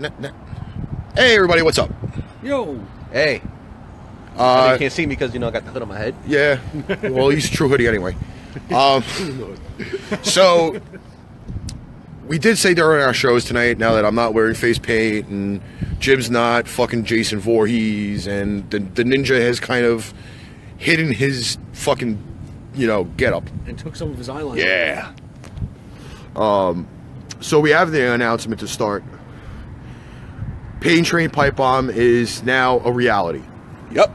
Hey, everybody, what's up? Yo. Hey. You can't see me because, you know, I got the hood on my head. Yeah. Well, he's a true hoodie anyway. So, we did say during our shows tonight, now that I'm not wearing face paint and Jim's not fucking Jason Voorhees and the ninja has kind of hidden his fucking, you know, get up. And took some of his eyeliner. Yeah. So we have the announcement to start. Pain Train PIPEBOMB is now a reality. Yep.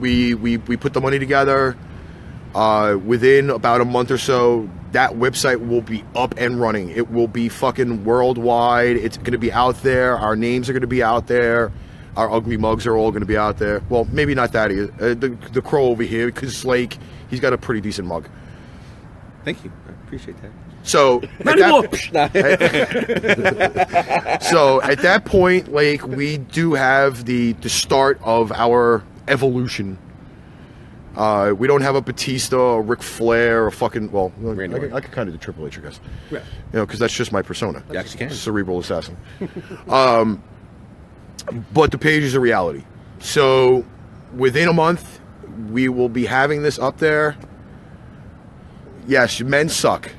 We put the money together. Within about a month or so, that website will be up and running. It will be fucking worldwide. It's going to be out there. Our names are going to be out there. Our ugly mugs are all going to be out there. Well, maybe not that either. The crow over here, because like he's got a pretty decent mug. Thank you. I appreciate that. So at that, so at that point, like, we do have the start of our evolution. We don't have a Batista or Ric Flair or fucking, well, I could kind of do Triple H, I guess. Yeah. You know, because that's just my persona. You actually can. Cerebral assassin. But the page is a reality. So within a month, we will be having this up there. Yes, men suck.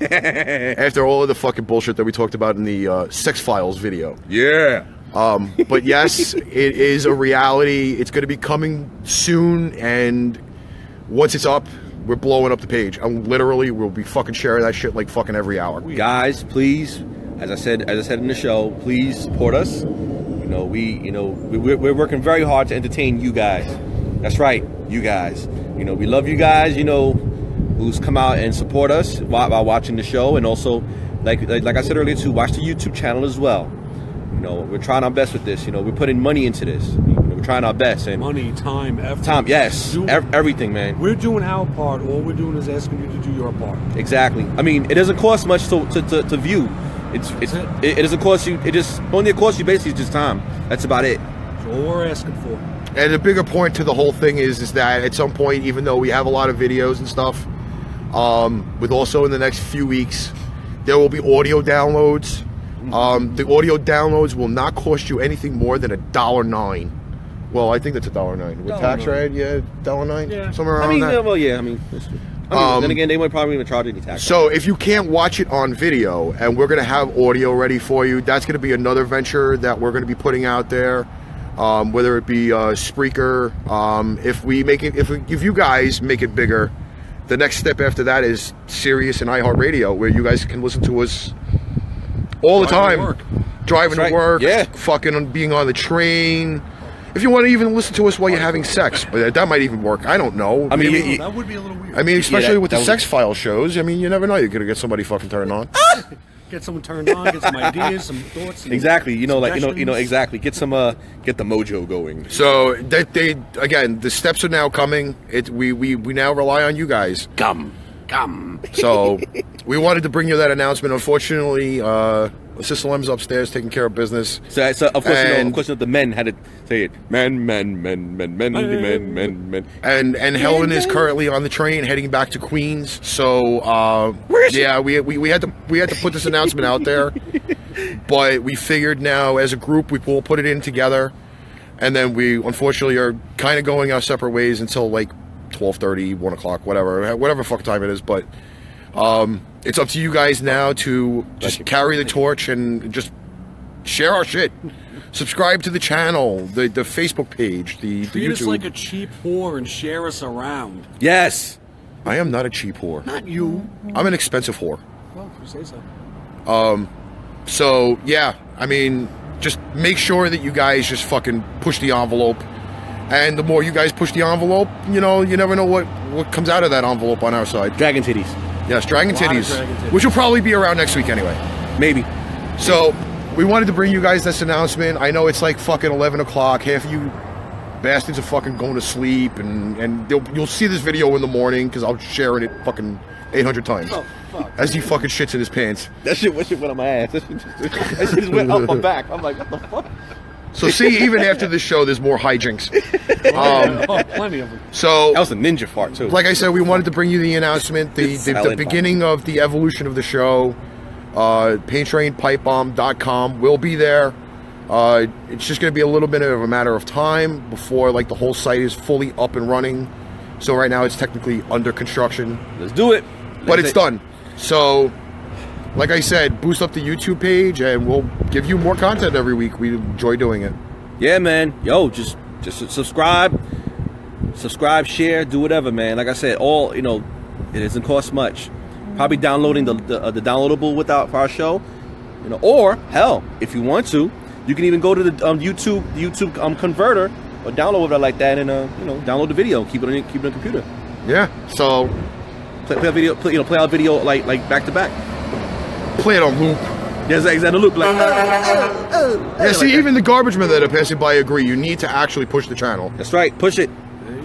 After all of the fucking bullshit that we talked about in the Sex Files video. Yeah. But yes, it is a reality. It's going to be coming soon, and once it's up, we're blowing up the page. I'm literally, we'll be fucking sharing that shit like fucking every hour. Guys, please, as I said in the show, please support us. You know, we're working very hard to entertain you guys. That's right, you guys. You know, we love you guys. You know, who's come out and support us while watching the show, and also, like I said earlier, too, watch the YouTube channel as well. You know, we're trying our best with this. You know, we're putting money into this. You know, we're trying our best. And money, time, effort. Time, yes. Everything, man. We're doing our part. All we're doing is asking you to do your part. Exactly. I mean, it doesn't cost much to view. It doesn't cost you. It just only costs you basically just time. That's about it. That's all we're asking for. And the bigger point to the whole thing is that at some point, even though we have a lot of videos and stuff, with also in the next few weeks, there will be audio downloads. The audio downloads will not cost you anything more than $1.09. Well, I think that's $1.09 with tax, right? Yeah, $1.09, yeah. Somewhere around that. Well, yeah. I mean, then again, they would probably even charge any tax. So if you can't watch it on video, and we're going to have audio ready for you, that's going to be another venture that we're going to be putting out there. Whether it be Spreaker, if we make it, if you guys make it bigger, the next step after that is Sirius and iHeartRadio, where you guys can listen to us. All the time, driving to work, yeah. Fucking being on the train. If you want to even listen to us while you're having sex, but that might even work. I don't know. I mean, that would be a little weird. I mean, especially with the Sex File shows. I mean, you never know. You're gonna get somebody fucking turned on. Get someone turned on. Get some ideas, some thoughts. Exactly. You know, like you know, exactly. Get some. Get the mojo going. So that they again, the steps are now coming. We now rely on you guys. Come. So we wanted to bring you that announcement. Unfortunately, Sister Lem's upstairs taking care of business. So of course, and, you know, of course, the men had to say it. Men. And Helen is currently on the train heading back to Queens. So yeah, we had to put this announcement out there, but we figured now as a group we will put it in together, and then we unfortunately are kind of going our separate ways until like 12:30, 1 o'clock, whatever fuck time it is, but it's up to you guys now to just carry the torch and just share our shit. Subscribe to the channel, the Facebook page, the YouTube. Treat us like a cheap whore and share us around. Yes. I am not a cheap whore. Not you. I'm an expensive whore. Well, if you say so. So, yeah, I mean, just make sure that you guys just fucking push the envelope. And the more you guys push the envelope, you know, you never know what comes out of that envelope on our side. Dragon titties. Yes, dragon titties. Which will probably be around next week anyway. Maybe. So, we wanted to bring you guys this announcement. I know it's like fucking 11 o'clock. Half of you bastards are fucking going to sleep. And you'll see this video in the morning because I'll share it fucking 800 times. Oh, fuck. As he fucking shits in his pants. That shit went on my ass. That shit just went up my back. I'm like, what the fuck? So see, even after the show, there's more hijinks. Plenty of them. So that was a ninja fart too. Like I said, we wanted to bring you the announcement, the beginning of the evolution of the show. PainTrainPipeBomb.com will be there. It's just going to be a little bit of a matter of time before like the whole site is fully up and running. So right now it's technically under construction. Let's do it. But it's done. So like I said, boost up the YouTube page and we'll give you more content every week. We enjoy doing it. Yeah, man. Yo, just subscribe, share, do whatever, man. Like I said, all, you know, it doesn't cost much. Probably downloading the downloadable without for our show, you know, or hell, if you want to, you can even go to the YouTube converter or download it like that, and you know, download the video, keep it on your computer. Yeah. So play our video, play our video like back to back. Play it on loop. Yes, exactly, on loop. Like, yeah. See, like even the garbage men that are passing by agree. You need to actually push the channel. That's right. Push it.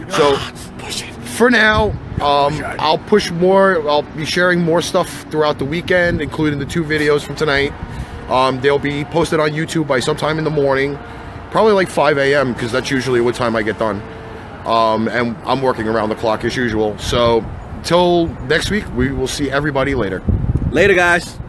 So push it. For now. I'll push more. I'll be sharing more stuff throughout the weekend, including the 2 videos from tonight. They'll be posted on YouTube by sometime in the morning, probably like 5 a.m. because that's usually what time I get done. And I'm working around the clock as usual. So till next week, we will see everybody later. Later, guys.